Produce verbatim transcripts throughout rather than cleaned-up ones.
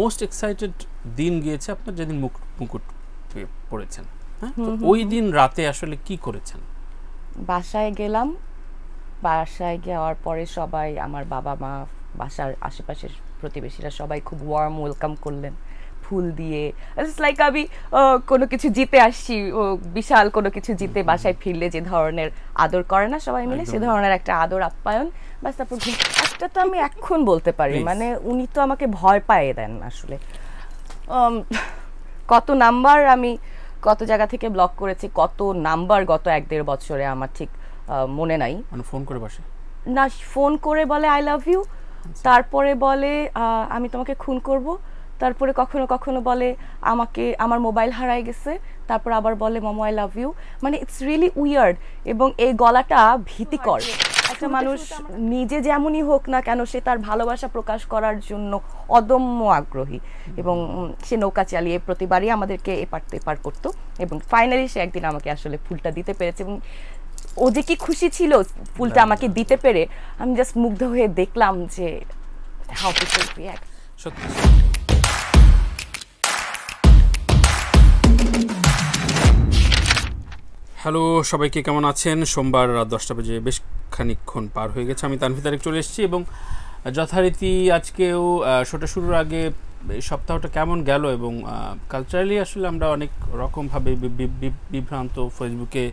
most excited দিন গিয়েছে আপনার যেদিন মুকুট পড়েছেন হ্যাঁ তো ওই দিন রাতে আসলে কি করেছেন বাসায় গেলাম বাসায় যাওয়ার পরে সবাই আমার বাবা মা বাসার আশেপাশে প্রতিবেশীরা সবাই খুব warm welcome করলেন ফুল দিয়ে ইটস লাইক আমি কোনো কিছু জিতে আসি বিশাল কোনো কিছু জিতে বাসায় ফিরলে যে ধরনের আদর করে না সবাই মিলে সেই ধরনের একটা আদর আপ্যায়ন বাস তারপর একটা তো আমি এখন বলতে পারি মানে উনি তো আমাকে ভয় পাইয়ে দেন আসলে কত নাম্বার আমি কত জায়গা থেকে ব্লক করেছি কত নাম্বার গত এক দেড় বছরে আমার ঠিক মনে নাই মানে ফোন করে বসে না ফোন করে বলে আই লাভ ইউ তারপরে বলে আমি তোমাকে খুন করব তারপরে কখনো কখনো বলে আমাকে আমার মোবাইল হারায় গেছে তারপর আবার বলে মামু আই লাভ ইউ মানে इट्स रियली উইয়ার্ড এবং এই গলাটা ভীতিকর একটা মানুষ নিজে যেমনই হোক না কেন সে তার ভালোবাসা প্রকাশ করার জন্য অদম্য আগ্রহী এবং সে নৌকা চালিয়ে প্রতিবারই আমাদেরকে এপার তেপার করত এবং ফাইনালি সে একদিন আমাকে আসলে ফুলটা দিতে পেরেছে এবং ও যে কি খুশি ছিল ফুলটা আমাকে দিতে পেরে আমি জাস্ট মুগ্ধ হয়ে দেখলাম যে হাউ পিপল রিঅ্যাক্ট সত্যি হ্যালো সবাইকে কেমন আছেন সোমবার রাত দশটা বাজে বেশ খানিকক্ষণ পার হয়ে গেছে আমি তানভীর তারিক চলে এসেছি এবং যথারীতি আজকেও শোটা শুরুর আগে সপ্তাহটা কেমন গেল এবং কালচারালি আসলে আমরা অনেক রকমভাবে বিভ্রান্ত ফেসবুকে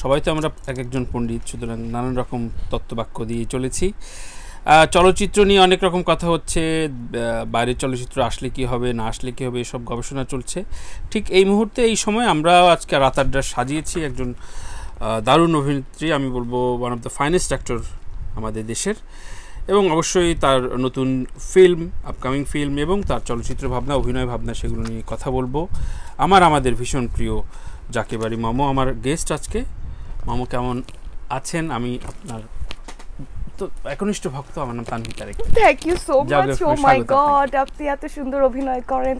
সবাই তো আমরা এক একজন পণ্ডিত সুতরাং নানান রকম তত্ত্ববাক্য দিয়ে চলেছি চলচ্চিত্র নিয়ে অনেক রকম কথা হচ্ছে বাইরের চলচ্চিত্র আসলে কি হবে না আসলে কি হবে এসব গবেষণা চলছে ঠিক এই মুহূর্তে এই সময় আমরা আজকে রাত আড্ডা সাজিয়েছি একজন দারুণ অভিনেত্রী আমি বলবো one of the finest actor আমাদের দেশের এবং অবশ্যই তার নতুন ফিল্ম আপকামিং ফিল্ম এবং তার চলচ্চিত্র ভাবনা অভিনয় ভাবনা সেগুলো নিয়ে কথা বলবো আমার আমাদের ভীষণ প্রিয় জাকিয়া বারি মামো আমার গেস্ট আজকে মামো কেমন আছেন আমি আপনার তো একনিষ্ঠ ভক্ত আমার নাম Tanvir Tariq thank you so much oh my God আপনি এত সুন্দর অভিনয় করেন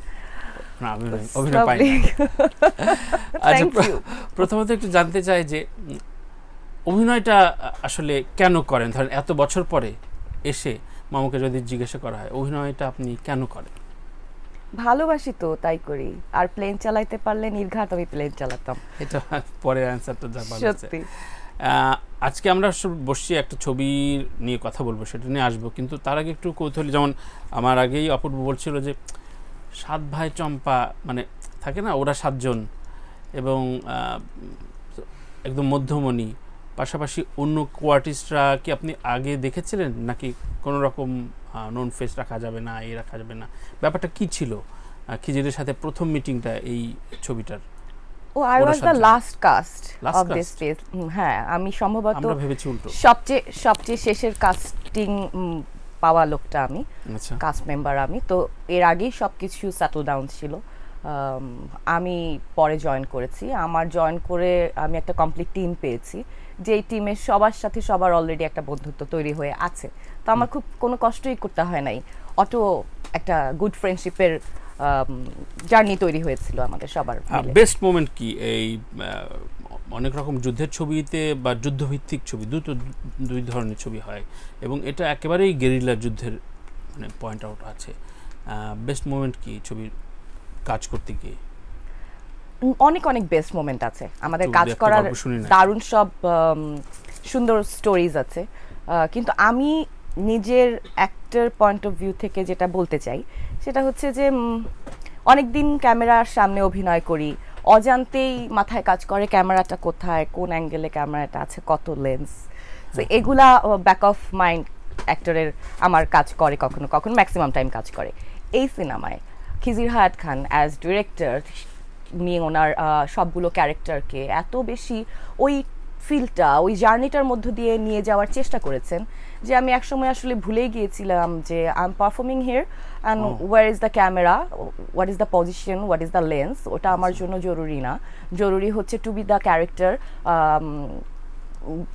না আমি অভিনয় পাই আচ্ছা প্রথমত একটু জানতে চাই যে অভিনয়টা আসলে কেন করেন ধরেন এত বছর পরে এসে মামুকে যদি জিজ্ঞাসা করা হয় অভিনয়টা আপনি কেন করেন ভালোবাসি তো তাই করি আর প্লেন চালাতে পারলে নির্ঘাত আমি প্লেন চালাতাম এটা পরে অ্যানসারটা জানা যাচ্ছে আজকে আমরা বসছি একটা ছবি নিয়ে কথা বলবো সেটা নিয়ে আসবো কিন্তু তার আগে একটু কৌতূহলী যেমন আমার আগেই অপূর্ব বলছিল যে সাত ভাই চম্পা মানে থাকে না ওরা সাতজন এবং একদম মধ্যমণি পাশাপাশি অন্য কোয়ার্টিস্টরা কি আপনি আগে দেখেছিলেন নাকি কোনো রকম নন ফেস রাখা যাবে না এই রাখা যাবে না ব্যাপারটা কি ছিল খিজিরের সাথে প্রথম মিটিংটা এই ছবিটার oh I was the last cast of this phase হ্যাঁ আমি সম্ভবত আমরা ভেবেছি উল্টো সবচেয়ে সবচেয়ে শেষের কাস্টিং পাওয়া লোকটা আমি কাস্ট মেম্বার আমি তো এর আগেই সবকিছু সেটল ডাউন ছিল আমি পরে জয়েন করেছি আমার জয়েন করে আমি একটা কমপ্লিট টিম পেয়েছি যে টিমের সবার সাথে সবার অলরেডি একটা বন্ধুত্ব তৈরি হয়ে আছে তো আমার খুব কোনো কষ্টই করতে হয় নাই অটো একটা গুড ফ্রেন্ডশিপের জার্নি তৈরি হয়েছিল আমাদের সবার বেস্ট মোমেন্ট কি এই অনেক রকম যুদ্ধের ছবিতে বা যুদ্ধভিত্তিক ছবি দুটো দুই ধরনের ছবি হয় এবং এটা একেবারেই গেরিলা যুদ্ধের মানে পয়েন্ট আউট আছে বেস্ট মোমেন্ট কি ছবির কাজ করতে গিয়ে অনেক অনেক বেস্ট মোমেন্ট আছে আমাদের কাজ করার দারুণ সব সুন্দর স্টোরিজ আছে কিন্তু আমি নিজের অ্যাক্টর পয়েন্ট অফ ভিউ থেকে যেটা বলতে চাই সেটা হচ্ছে যে অনেক দিন ক্যামেরার সামনে অভিনয় করি অজান্তেই মাথায় কাজ করে ক্যামেরাটা কোথায় কোন অ্যাঙ্গেলে ক্যামেরাটা আছে কত লেন্স সো এগুলা ব্যাক অফ মাইন্ড অ্যাক্টরের আমার কাজ করে কখনো কখনো ম্যাক্সিমাম টাইম কাজ করে এই সিনেমায় খিজির হায়াত খান অ্যাজ ডিরেক্টর নিয়ে ওনার সবগুলো ক্যারেক্টারকে এত বেশি ওই ফিলটা ওই জার্নিটার মধ্য দিয়ে নিয়ে যাওয়ার চেষ্টা করেছেন যে আমি একসময় আসলে ভুলেই গিয়েছিলাম যে I am performing here and where is the camera what is the position what is the lens ওটা আমার জন্য জরুরি না জরুরি হচ্ছে টু বি দ্য ক্যারেক্টার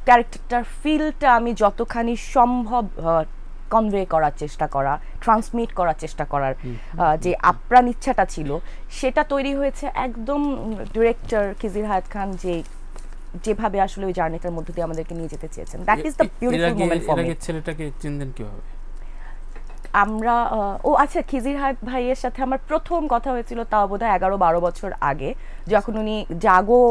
ক্যারেক্টারটার ফিলটা আমি যতখানি সম্ভব কনভে করার চেষ্টা করা ট্রান্সমিট করার চেষ্টা করার যে আপ্রাণ ইচ্ছাটা ছিল সেটা তৈরি হয়েছে একদম ডিরেক্টর খিজির হায়াত খান যে যেভাবে আসলে ওই জার্নিটার মধ্যে দিয়ে আমাদেরকে নিয়ে যেতে চেয়েছেন that is the beautiful moment for me ছেলেটাকে চিনলেন কিভাবে আমরা ও আচ্ছা খিজির ভাইয়ের সাথে আমার প্রথম কথা হয়েছিল তাও বোধহয় এগারো বারো বছর আগে যখন উনি জাগো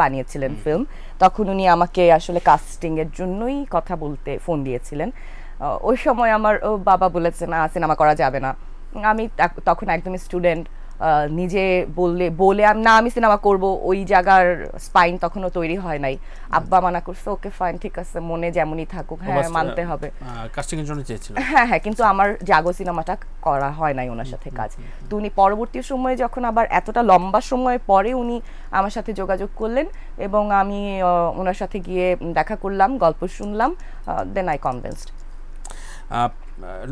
বানিয়েছিলেন ফিল্ম তখন উনি আমাকে আসলে কাস্টিং এর জন্যই কথা বলতে ফোন দিয়েছিলেন ওই সময় আমার বাবা বলেছে না সিনেমা করা যাবে না আমি তখন একদম স্টুডেন্ট নিজে বললে বলে আমি না আমি সিনেমা করব ওই জায়গার স্পাইন তখনো তৈরি হয় নাই আব্বা মানা করছে ওকে ফাইন ঠিক আছে মনে যেমনই থাকুক হ্যাঁ মানতে হবে কাস্টিং এর জন্য চেয়েছিল হ্যাঁ হ্যাঁ কিন্তু আমার জাগো সিনেমাটা করা হয় নাই ওনার সাথে কাজ তো উনি পরবর্তী সময়ে যখন আবার এতটা লম্বা সময় পরে উনি আমার সাথে যোগাযোগ করলেন এবং আমি ওনার সাথে গিয়ে দেখা করলাম গল্প শুনলাম দেন আই কনভিন্সড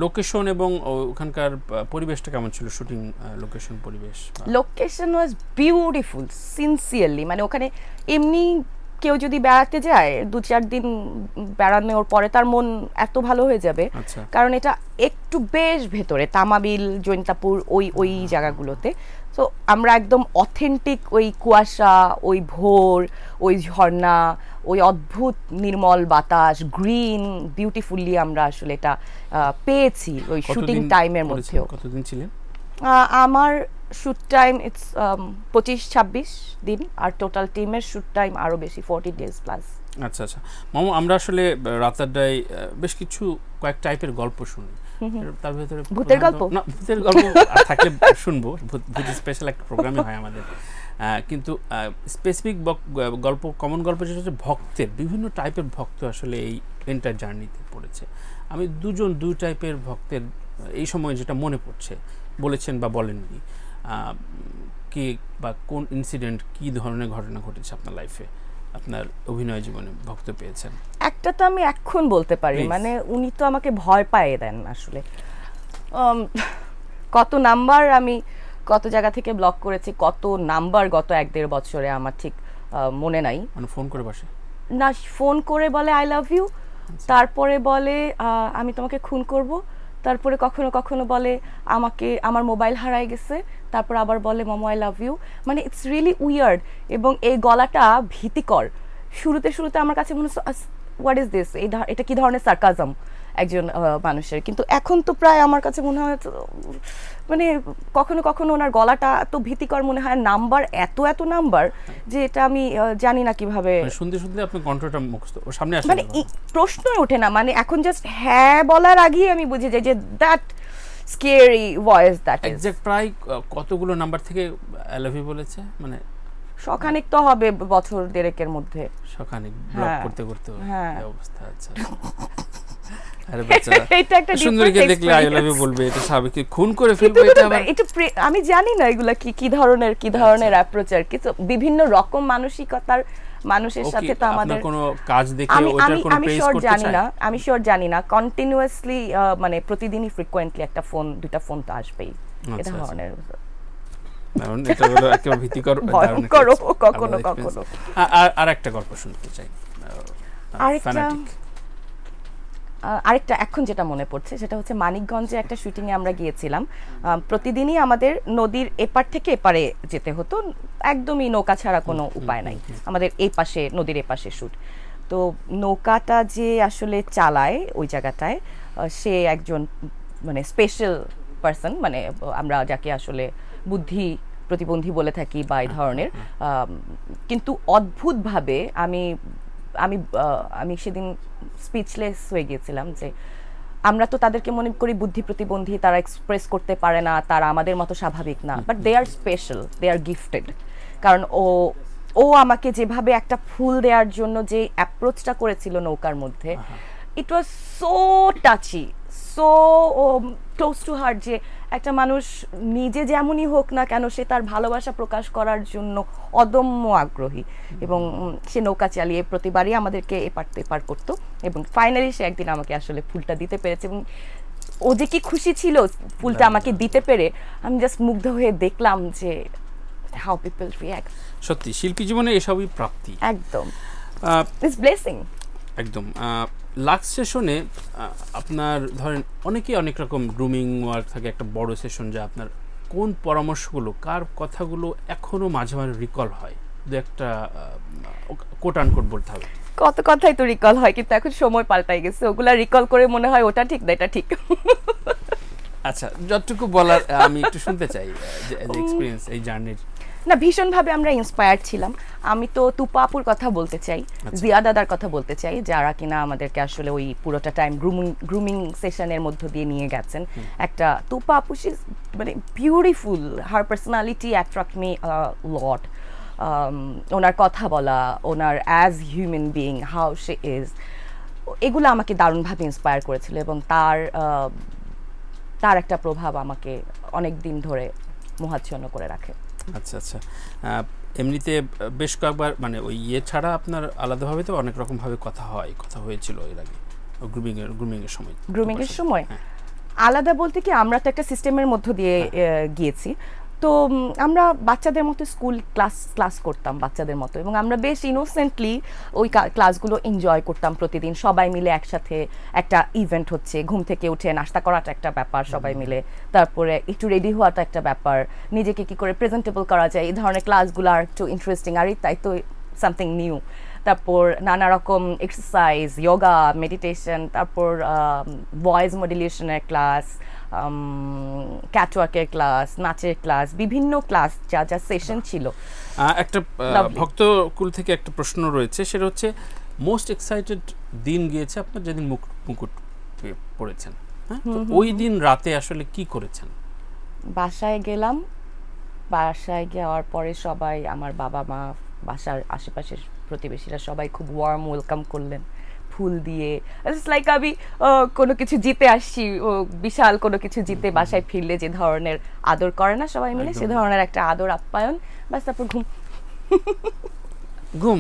লোকেশন এবং ওখানকার পরিবেশটা কেমন ছিল শুটিং লোকেশন পরিবেশ লোকেশন ওয়াজ বিউটিফুল সিনসিয়ারলি মানে ওখানে এমনি কেউ যদি বেড়াতে যায় দুই চার দিন বেড়ানোর পরে তার মন এত ভালো হয়ে যাবে কারণ এটা একটু বেশ ভেতরে তামাবিল জৈন্তাপুর ওই ওই জায়গাগুলোতে তো আমরা একদম অথেন্টিক ওই কুয়াশা ওই ভোর ওই ঝর্ণা ওই অদ্ভুত নির্মল বাতাস গ্রিন বিউটিফুলি আমরা আসলে এটা পেয়েছি ওই শুটিং টাইমের মধ্যে কতদিন ছিলেন আমার shoot time it's um, twenty-five twenty-six din ar total team er shoot time aro beshi forty days plus acha acha mamu amra ashole ratar dai besh kichu koyek type er golpo shuni tar bhitore bhuter golpo na bhuter golpo thakle shunbo bhut special ekta program e hoy amader কিন্তু specific গল্প common গল্প যেটা হচ্ছে ভক্তের বিভিন্ন টাইপের ভক্ত আসলে এই এন্টার জার্নিতে পড়েছে আমি দুজন দুই টাইপের ভক্তের এই সময় যেটা মনে পড়ছে বলেছেন বা বলেননি কি বা কোন ইনসিডেন্ট কি ধরনের ঘটনা ঘটেছে আপনার লাইফে আপনার অভিনয় জীবনে ভক্ত পেয়েছেন একটা তো আমি এখন বলতে পারি মানে উনি তো আমাকে ভয় পাইয়ে দেন আসলে কত নাম্বার আমি কত জায়গা থেকে ব্লক করেছি কত নাম্বার গত এক দেড় বছরে আমার ঠিক মনে নাই মানে ফোন করে বসে না ফোন করে বলে আই লাভ ইউ তারপরে বলে আমি তোমাকে খুন করব তারপরে কখনো কখনো বলে আমাকে আমার মোবাইল হারাই গেছে তারপর আবার বলে মামু আই লাভ ইউ মানে ইটস রিয়েলি উইয়ার্ড এবং এই গলাটা ভীতিকর শুরুতে শুরুতে আমার কাছে মনে হচ্ছে হোয়াট ইজ দিস এটা কি ধরনের সার্কাজম একজন মানুষের কিন্তু এখন তো প্রায় আমার কাছে মনে হয় মানে কখনো কখনো ওনার গলাটা তো ভীতিকর মনে হয় নাম্বার এত এত নাম্বার যে এটা আমি জানি না কিভাবে শুনতে শুনতে আপনি কন্ট্রোলটা মুখস্থ ও সামনে আসে মানে প্রশ্নই ওঠে না মানে এখন জাস্ট হ্যাঁ বলার আগেই আমি বুঝে যাই যে that scary voice that is exact প্রায় কতগুলো নাম্বার থেকে আই লাভ ইউ বলেছে মানে শখানিক তো হবে বছর দেড়েকের মধ্যে শখানিক ব্লক করতে করতে এই অবস্থা আচ্ছা আরে বাচ্চা এটা একটা সুন্দরকে দেখলে আই লাভ ইউ বলবে এটা স্বাভাবিক খুন করে ফেলবে এটা এটা আমি জানি না এগুলা কি কি ধরনের কি ধরনের অ্যাপ্রোচ আর কি বিভিন্ন রকম মানসিকতার মানুষের সাথে তো আমাদের কোনো কাজ দেখে ওটার কোনো প্রেস করতে চাই না আমি শিওর জানি না কন্টিনিউয়াসলি মানে প্রতিদিনই ফ্রিকোয়েন্টলি একটা ফোন দুটো ফোন তো আসবেই এটা ধরনের কারণ এটা হলো একটা ভীতিকর ধারণা করো কখনো কখনো আর আরেকটা গল্প শুনতে চাই আরেকটা আরেকটা এখন যেটা মনে পড়ছে সেটা হচ্ছে মানিকগঞ্জে একটা শুটিংয়ে আমরা গিয়েছিলাম প্রতিদিনই আমাদের নদীর এপার থেকে এপারে যেতে হতো একদমই নৌকা ছাড়া কোনো উপায় নাই আমাদের এই পাশে নদীর এপাশে শ্যুট তো নৌকাটা যে আসলে চালায় ওই জায়গাটায় সে একজন মানে স্পেশাল পারসন মানে আমরা যাকে আসলে বুদ্ধি প্রতিবন্ধী বলে থাকি বা এই ধরনের কিন্তু অদ্ভুতভাবে আমি আমি আমি সেদিন স্পিচলেস হয়ে গিয়েছিলাম যে আমরা তো তাদেরকে মনে করি বুদ্ধি প্রতিবন্ধী তারা এক্সপ্রেস করতে পারে না তারা আমাদের মতো স্বাভাবিক না but they are special they are gifted কারণ ও ও আমাকে যেভাবে একটা ফুল দেওয়ার জন্য যে অ্যাপ্রোচটা করেছিল নৌকার মধ্যে it was so touchy so close to heart যে একটা মানুষ নিজে যেমনই হোক না কেন সে তার ভালোবাসা প্রকাশ করার জন্য অদম্য আগ্রহী এবং সে নৌকা চালিয়ে প্রতিবারই আমাদেরকে এপার এপার করতো এবং ফাইনালি সে একদিন আমাকে আসলে ফুলটা দিতে পেরেছে এবং ও যে কি খুশি ছিল ফুলটা আমাকে দিতে পেরে আমি জাস্ট মুগ্ধ হয়ে দেখলাম যে হাউ পিপল রিঅ্যাক্ট সত্যি শিল্পী জীবনে এসবই প্রাপ্তি একদম ইটস ব্লেসিং একদম লাস্ট সেশনে আপনার ধরেন অনেকেই অনেক রকম গ্রুমিং ওয়ার্ক থাকে একটা বড় সেশন যা আপনার কোন পরামর্শগুলো কার কথাগুলো এখনও মাঝে মাঝে রিকল হয় দু একটা কোট আনকোট বলতে হবে কত কথাই তো রিকল হয় কিন্তু এখন সময় পাল্টাই গেছে ওগুলা রিকল করে মনে হয় ওটা ঠিক না এটা ঠিক আচ্ছা যতটুকু বলার আমি একটু শুনতে চাই যে এক্সপেরিয়েন্স এই জার্নি না ভীষণ ভাবে আমরা ইন্সপায়ার্ড ছিলাম আমি তো তুপাপুর কথা বলতে চাই জিয়া দাদার কথা বলতে চাই যারা কিনা আমাদেরকে আসলে ওই পুরোটা টাইম গ্রুমিং সেশনের মধ্য দিয়ে নিয়ে গেছেন একটা তুপাপু শি ইজ মানে beautiful her personality attract me a lot ওনার কথা বলা ওনার as human being how she is এগুলো আমাকে দারুণভাবে ইন্সপায়ার করেছিল এবং তার তার একটা প্রভাব আমাকে অনেক দিন ধরে মোহাচ্ছন্ন করে রাখে আচ্ছা আচ্ছা এমনিতে বেশ কয়েকবার মানে ওই ইয়ে ছাড়া আপনার আলাদাভাবে তো অনেক রকম ভাবে কথা হয় কথা হয়েছিল এর আগে গ্রুমিং এর গ্রুমিং এর সময় গ্রুমিং এর সময় আলাদা বলতে কি আমরা তো একটা সিস্টেমের মধ্য দিয়ে গিয়েছি তো আমরা বাচ্চাদের মতো স্কুল ক্লাস ক্লাস করতাম বাচ্চাদের মতো এবং আমরা বেশ ইনোসেন্টলি ওই ক্লাসগুলো এনজয় করতাম প্রতিদিন সবাই মিলে একসাথে একটা ইভেন্ট হচ্ছে ঘুম থেকে উঠে নাস্তা করাটা একটা ব্যাপার সবাই মিলে তারপরে একটু রেডি হওয়াটা একটা ব্যাপার নিজেকে কি করে প্রেজেন্টেবল করা যায় এই ধরনের ক্লাসগুলো আর একটু ইন্টারেস্টিং আর তাই তো সামথিং নিউ তারপর নানা রকম এক্সারসাইজ যোগা মেডিটেশন তারপর ভয়েস মডুলেশনের ক্লাস ক্যাটওয়ার্কের ক্লাস নাচের ক্লাস বিভিন্ন ক্লাস যা যা সেশন ছিল একটা ভক্তকুল থেকে একটা প্রশ্ন রয়েছে সেটা হচ্ছে মোস্ট এক্সাইটেড দিন গিয়েছে আপনার যেদিন মুকুট পড়েছেন হ্যাঁ ওই দিন রাতে আসলে কি করেছেন বাসায় গেলাম বাসায় যাওয়ার পরে সবাই আমার বাবা মা বাসার আশেপাশে প্রতিবেশীরা সবাই খুব ওয়ার্ম ওয়েলকাম করলেন ফুল দিয়ে ইটস লাইক আমি কোনো কিছু জিতে আসছি বিশাল কোনো কিছু জিতে বাসায় ফিরলে যে ধরনের আদর করে না সবাই মিলে সে ধরনের একটা আদর আপ্যায়ন বাস তারপর ঘুম ঘুম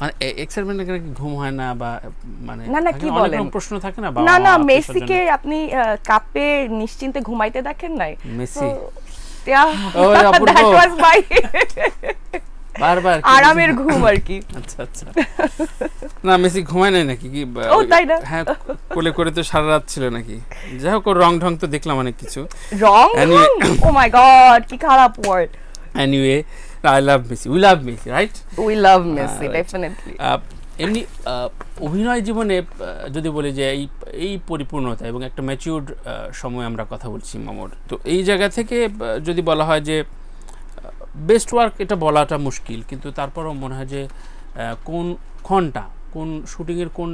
মানে এক্সপেরিমেন্ট করে ঘুম হয় না বা মানে না না কি বলেন প্রশ্ন থাকে না না না মেসিকে আপনি কাপে নিশ্চিন্তে ঘুমাইতে দেখেন নাই মেসি বারবার আরামের ঘুম আর কি আচ্ছা আচ্ছা না মেসি ঘুমায় না নাকি কি ও তাই না হ্যাঁ কোলে করে তো সারা রাত ছিল নাকি যাও কো রং ঢং তো দেখলাম অনেক কিছু রং ও মাই গড কি খারাপ word anyway I love Messi we love Messi right we love Messi definitely এমনি অভিনয় জীবনে যদি বলি যে এই এই পরিপূর্ণতা এবং একটা ম্যাচিউরড সময় আমরা কথা বলছি মামুর তো এই জায়গা থেকে যদি বলা হয় যে বেস্ট ওয়ার্ক এটা বলাটা মুশকিল কিন্তু তারপরও মনে হয় যে কোন ক্ষণটা কোন শুটিংয়ের কোন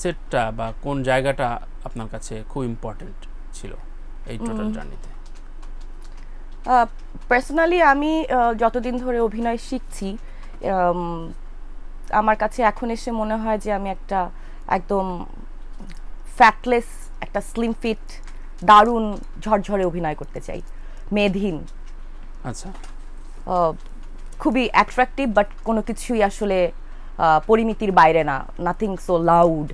সেটটা বা কোন জায়গাটা আপনার কাছে খুব ইম্পর্টেন্ট ছিল এই টোটাল জার্নিতে পার্সোনালি আমি যতদিন ধরে অভিনয় শিখছি আমার কাছে এখন এসে মনে হয় যে আমি একটা একদম ফ্যাটলেস একটা স্লিম ফিট দারুণ ঝরঝরে অভিনয় করতে চাই মেধহীন আচ্ছা খুবই অ্যাট্রাকটিভ বাট কোনো কিছুই আসলে পরিমিতির বাইরে না নাথিং সো লাউড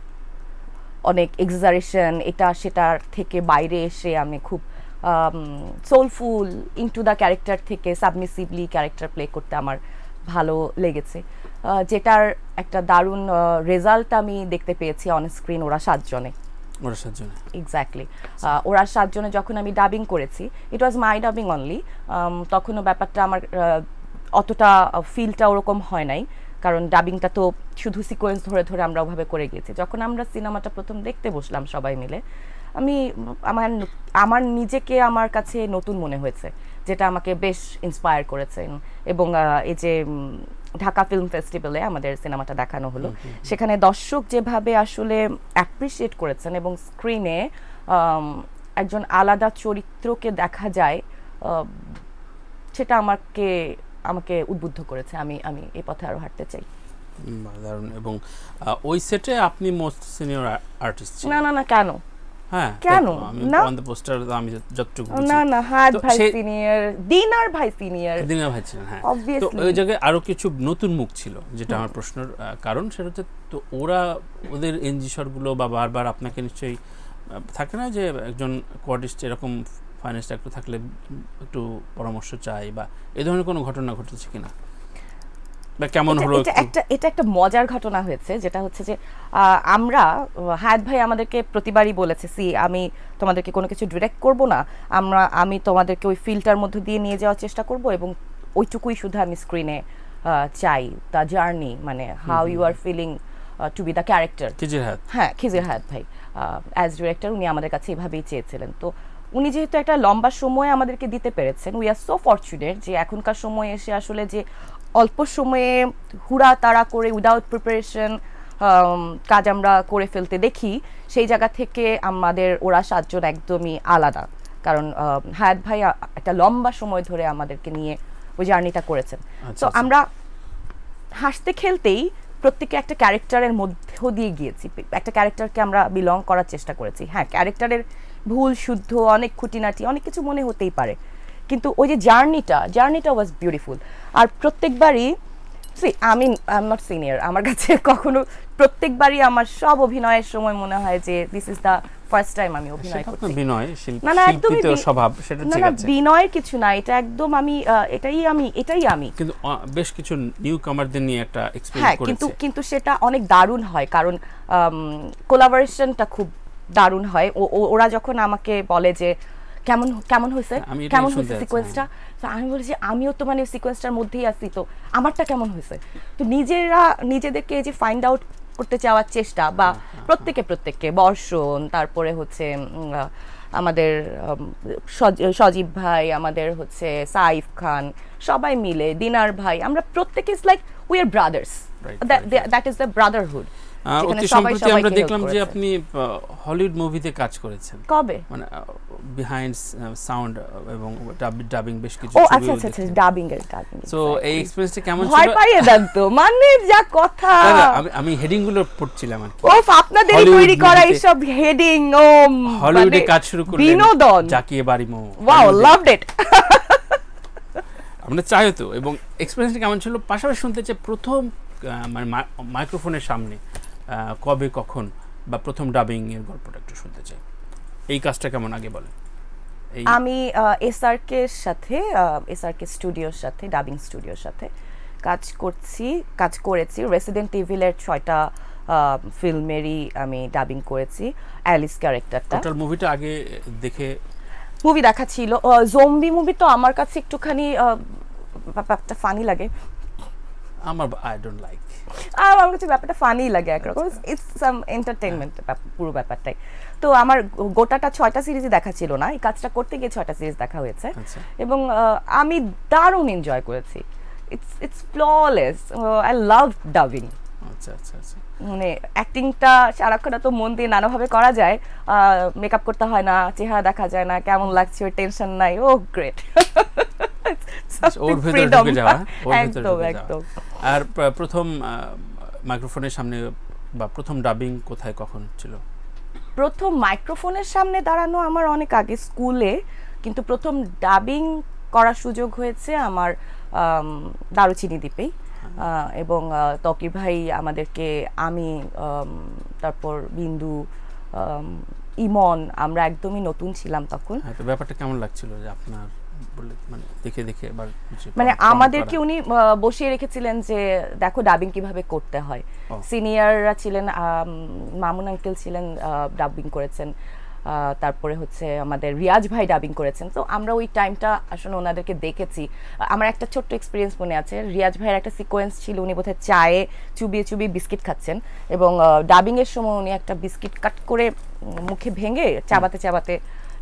অনেক এক্সাজারেশন এটা সেটার থেকে বাইরে এসে আমি খুব সোলফুল ইনটু দ্য ক্যারেক্টার থেকে সাবমিসিভলি ক্যারেক্টার প্লে করতে আমার ভালো লেগেছে যেটার একটা দারুণ রেজাল্ট আমি দেখতে পেয়েছি অন স্ক্রিন ওরা সাতজনে ওরা সাতজনে এক্স্যাক্টলি ওরা সাতজনে যখন আমি ডাবিং করেছি ইট ওয়াজ মাই ডাবিং অনলি তখনও ব্যাপারটা আমার অতটা ফিলটা ওরকম হয় নাই কারণ ডাবিংটা তো শুধু সিকোয়েন্স ধরে ধরে আমরা ওভাবে করে গিয়েছি যখন আমরা সিনেমাটা প্রথম দেখতে বসলাম সবাই মিলে আমি আমার আমার নিজেকে আমার কাছে নতুন মনে হয়েছে যেটা আমাকে বেশ ইন্সপায়ার করেছে এবং এই যে ঢাকা ফিল্ম ফেস্টিভ্যালে আমাদের সিনেমাটা দেখানো হলো সেখানে দর্শক যেভাবে আসলে অ্যাপ্রিসিয়েট করেছেন এবং স্ক্রিনে একজন আলাদা চরিত্রকে দেখা যায় সেটা আমাকে আমাকে উদ্বুদ্ধ করেছে আমি আমি এই পথে আরও হাঁটতে চাই দারুণ এবং ওই সেটে আপনি মোস্ট সিনিয়র আর্টিস্ট না না না কেন হ্যাঁ কেন আমি অন দ্য পোস্টার আমি যতটুকু না না হাত ভাই সিনিয়র দিনার ভাই সিনিয়র দিনার ভাই ছিলেন হ্যাঁ তো ওই জায়গায় আরো কিছু নতুন মুখ ছিল যেটা আমার প্রশ্নের কারণ সেটা হচ্ছে তো ওরা ওদের এনজিওগুলো বা বারবার আপনাকে নিশ্চয়ই থাকে না যে একজন কোয়ার্টিস্ট এরকম ফাইন্যান্স ডাইরেক্টর থাকলে একটু পরামর্শ চাই বা এই ধরনের কোনো ঘটনা ঘটেছে কিনা বা কেমন হলো এটা এটা একটা মজার ঘটনা হয়েছে যেটা হচ্ছে যে আমরা হায়াত ভাই আমাদেরকে প্রতিবারই বলেছে সি আমি তোমাদেরকে কোনো কিছু ডিরেক্ট করব না আমরা আমি তোমাদেরকে ওই ফিল্টার মধ্যে দিয়ে নিয়ে যাওয়ার চেষ্টা করব এবং ওইটুকুই শুধু আমি স্ক্রিনে চাই দ্য জার্নি মানে how you are feeling to be the character Khijir Hayat হ্যাঁ খিজির হায়াত ভাই অ্যাজ ডিরেক্টর উনি আমাদের কাছে এভাবেই চেয়েছিলেন। তো উনি যেহেতু একটা লম্বা সময় আমাদেরকে দিতে পেরেছেন, উই আর সো ফরচুনেট যে এখনকার সময় এসে আসলে যে অল্প সময়ে হুড়া তাড়া করে উইদাউট প্রিপারেশন কাজ আমরা করে ফেলতে দেখি, সেই জায়গা থেকে আমাদের ওরা সাতজন একদমই আলাদা। কারণ হায়াত ভাই একটা লম্বা সময় ধরে আমাদেরকে নিয়ে ওই জার্নিটা করেছেন। তো আমরা হাসতে খেলতেই প্রত্যেকে একটা ক্যারেক্টারের মধ্যে দিয়ে গিয়েছি, একটা ক্যারেক্টারকে আমরা বিলং করার চেষ্টা করেছি। হ্যাঁ, ক্যারেক্টারের ভুল শুদ্ধ অনেক খুঁটিনাটি অনেক কিছু মনে হতেই পারে, কিন্তু ওই যে জার্নিটা জার্নিটা ওয়াজ বিউটিফুল। আর প্রত্যেকবারই সি আমি আই এম নট সিনিয়র, আমার কাছে কখনো প্রত্যেকবারই আমার সব অভিনয়ের সময় মনে হয় যে this is the first time আমি অভিনয় করছি। বিনয় শিল্পী শিল্পীর স্বভাব সেটা ঠিক আছে, না বিনয়ের কিছু না, এটা একদম আমি এটাই আমি এটাই আমি কিন্তু বেশ কিছু নিউ কামারদের নিয়ে একটা এক্সপেরিয়েন্স করেছি। কিন্তু কিন্তু সেটা অনেক দারুণ হয়, কারণ কোলাবোরেশনটা খুব দারুণ হয়। ওরা যখন আমাকে বলে যে কেমন কেমন হয়েছে কেমন হয়েছে সিকোয়েন্সটা, তো আমি বলি যে আমিও তো মানে সিকোয়েন্সটার মধ্যেই আছি, তো আমারটা কেমন হয়েছে। তো নিজেরা নিজেদেরকে যে ফাইন্ড আউট করতে চাওয়ার চেষ্টা, বা প্রত্যেকে প্রত্যেককে বর্ষণ, তারপরে হচ্ছে আমাদের সজীব ভাই, আমাদের হচ্ছে সাইফ খান, সবাই মিলে দিনার ভাই, আমরা প্রত্যেকে is like we are brothers, that is the brotherhood. অতি সম্প্রতি আমরা দেখলাম যে আপনি হলিউড মুভিতে কাজ করেছেন, কবে মানে বিহাইন্ড সাউন্ড এবং ডাবিং বেশ কিছু। ও আচ্ছা আচ্ছা, ডাবিং এর ডাবিং সো এই এক্সপেরিয়েন্সটা কেমন ছিল? ভয় পাইয়ে দেন তো, মানে যা কথা আমি আমি হেডিং গুলো পড়ছিলাম আর ওফ আপনাদের তৈরি করা এই সব হেডিং। ও হলিউডে কাজ শুরু করলেন, বিনোদন, Zakia Bari Momo, wow loved it, আমরা চাইও তো। এবং এক্সপেরিয়েন্সটা কেমন ছিল পাশাপাশি শুনতে চাই, প্রথম মানে মাইক্রোফোনের সামনে কবে কখন বা প্রথম ডাবিং এর গল্পটা একটু শুনতে চাই, এই কাজটা কেমন আগে বলেন। আমি এসআরকে এর সাথে এসআরকে স্টুডিওর সাথে ডাবিং স্টুডিওর সাথে কাজ করছি কাজ করেছি রেসিডেন্ট ইভিলের ছয়টা ফিল্মেরই আমি ডাবিং করেছি, অ্যালিস ক্যারেক্টারটা। টোটাল মুভিটা আগে দেখে মুভি দেখা ছিল, জম্বি মুভি তো আমার কাছে একটুখানি ব্যাপারটা ফানি লাগে, আমার আই ডোন্ট লাইক আর আমার কাছে ব্যাপারটা ফানি লাগে একরকম, ইটস সাম এন্টারটেইনমেন্ট পুরো ব্যাপারটাই। তো আমার গোটাটা ছয়টা সিরিজই দেখা ছিল না, এই কাজটা করতে গিয়ে ছয়টা সিরিজ দেখা হয়েছে এবং আমি দারুণ এনজয় করেছি। It's it's flawless, I love dubbing. আচ্ছা আচ্ছা আচ্ছা, মানে অ্যাক্টিংটা সারাক্ষণ তো মন দিয়ে নানাভাবে করা যায়, মেকআপ করতে হয় না, চেহারা দেখা যায় না, কেমন লাগছে ওই টেনশন নাই। ও গ্রেট, ওর ভেতরে ঢুকে যাওয়া একদম একদম। আর প্রথম মাইক্রোফোনের সামনে বা প্রথম ডাবিং কোথায় কখন ছিল? প্রথম মাইক্রোফোনের সামনে দাঁড়ানো আমার অনেক আগে স্কুলে, কিন্তু প্রথম ডাবিং করার সুযোগ হয়েছে আমার দারুচিনি দ্বীপেই। এবং তকি ভাই আমাদেরকে, আমি, তারপর বিন্দু, ইমন, আমরা একদমই নতুন ছিলাম তখন। তো ব্যাপারটা কেমন লাগছিল যে আপনার মানে দেখে দেখে এবার মানে আমাদেরকে উনি বসিয়ে রেখেছিলেন যে দেখো ডাবিং কিভাবে করতে হয়। সিনিয়ররা ছিলেন, মামুন আঙ্কেল ছিলেন, ডাবিং করেছেন, তারপরে হচ্ছে আমাদের রিয়াজ ভাই ডাবিং করেছেন। তো আমরা ওই টাইমটা আসলে ওনাদেরকে দেখেছি। আমার একটা ছোট্ট এক্সপিরিয়েন্স মনে আছে, রিয়াজ ভাইয়ের একটা সিকোয়েন্স ছিল, উনি বোধহয় চায়ে চুবিয়ে চুবিয়ে বিস্কিট খাচ্ছেন এবং ডাবিংয়ের সময় উনি একটা বিস্কিট কাট করে মুখে ভেঙে চাবাতে চাবাতে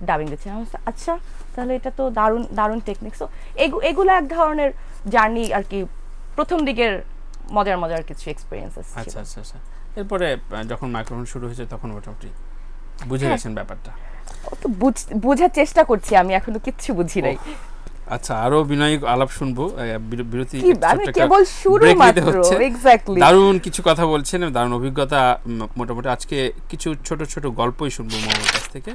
ডাবিং দিচ্ছেন। আচ্ছা, তাহলে এটা তো দারুণ দারুণ টেকনিক। সো এগুলো এক ধরনের জার্নি আর কি, প্রথম দিকের মজার মজার কিছু এক্সপিরিয়েন্সেস। আচ্ছা আচ্ছা আচ্ছা, এরপরে যখন মাইক্রোফোন শুরু হয়েছে তখন মোটামুটি বুঝে গেছেন ব্যাপারটা? তো বোঝার চেষ্টা করছি, আমি এখনো কিচ্ছু বুঝি নাই। আচ্ছা, আরো বিনয়ী আলাপ শুনবো, বিরতি কেবল শুরু মাত্র। এক্স্যাক্টলি, দারুণ কিছু কথা বলছেন, দারুণ অভিজ্ঞতা। মোটামুটি আজকে কিছু ছোট ছোট গল্পই শুনবো মামুর কাছ থেকে।